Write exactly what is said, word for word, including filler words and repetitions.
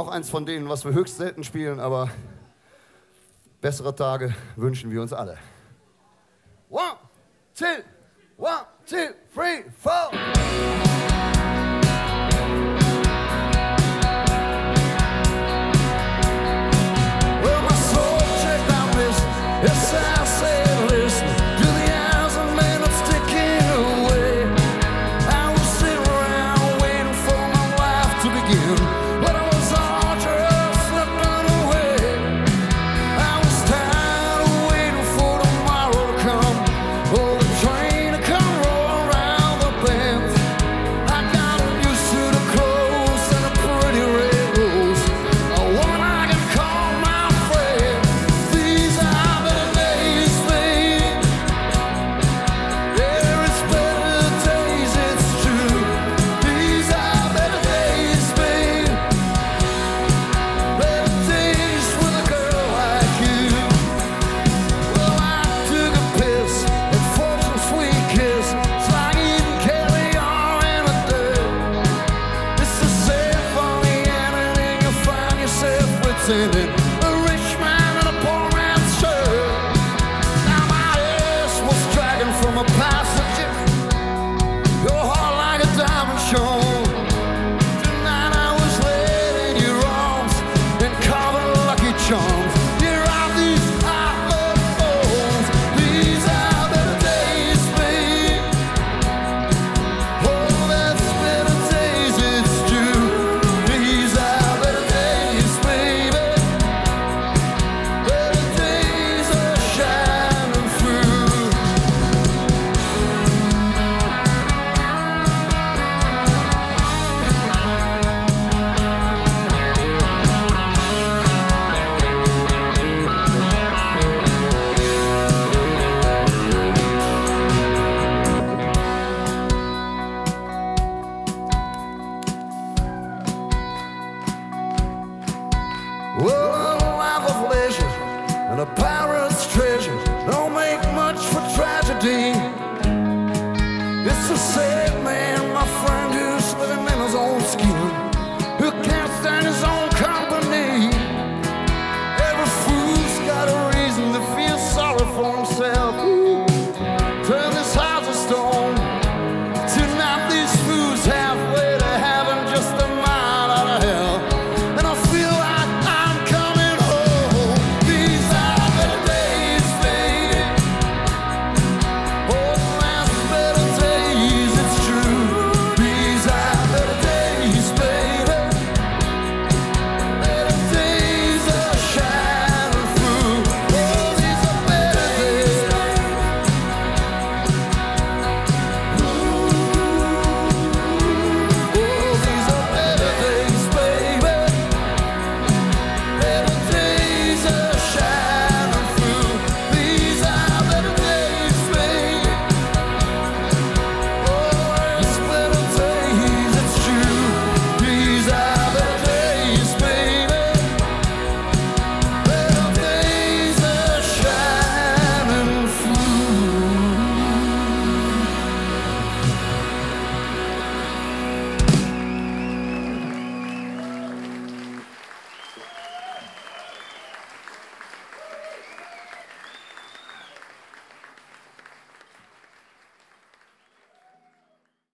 Auch eins von denen, was wir höchst selten spielen, aber bessere Tage wünschen wir uns alle. One, two, one, two, three, four. Well, my soul checked out this. Yes, I said, listen. Through the eyes of man, I'm sticking away. I was sitting around waiting for my life to begin, but I was all just slipping away. I was tired of waiting for tomorrow to come. Oh, the train to come roll around the bend. I got used to the clothes and the pretty red rose, a one I can call my friend. These are the days, babe. There is better days, it's true. These are better days, babe. Better days with a girl like you. Well, I took a piss and for some sweet kiss, so I can carry on in the dirt. It's a sad funny ending, you find yourself pretending a rich man in a poor man's shirt. Now my ass was dragging from a passenger, your heart like a diamond shone. Tonight I was laid in your arms and covered in lucky charms. Here are these awkward phones. These are better days, babe. Oh, that's better days, it's true. These are better days, baby. Better days are shining through. Well, a life of leisure and a pirate's treasure don't make much for tragedy. It's the same.